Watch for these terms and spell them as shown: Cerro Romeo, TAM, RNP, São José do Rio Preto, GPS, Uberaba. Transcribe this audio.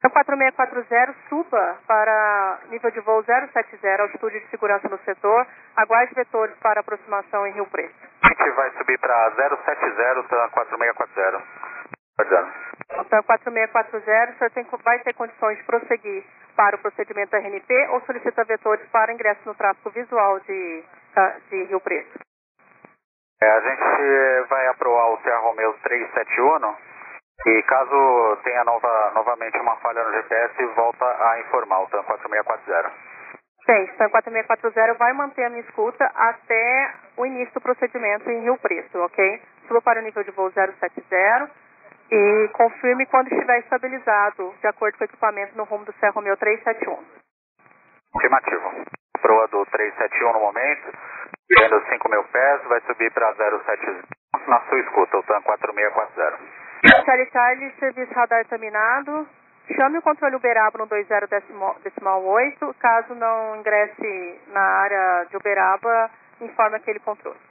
Então, 4640, suba para nível de voo 070, altitude de segurança no setor, aguarde vetores para aproximação em Rio Preto. A gente vai subir para 070, TAM 4640. TAM 4640, o senhor vai ter condições de prosseguir para o procedimento RNP ou solicita vetores para ingresso no tráfego visual de Rio Preto? A gente vai aproar o Cerro Romeo 371. E caso tenha novamente uma falha no GPS, volta a informar o TAM 4640. Sim, o TAM 4640 vai manter a minha escuta até o início do procedimento em Rio Preto, ok? Suba para o nível de voo 070 e confirme quando estiver estabilizado, de acordo com o equipamento no rumo do Cerro Romeo 371. Afirmativo. Proa do 371 no momento, tendo 5.000 pés, vai subir para 070. Na sua escuta, o TAM 4640. Charlie Charlie, serviço radar terminado. Chame o controle Uberaba no 20.8. Caso não ingresse na área de Uberaba, informe aquele controle.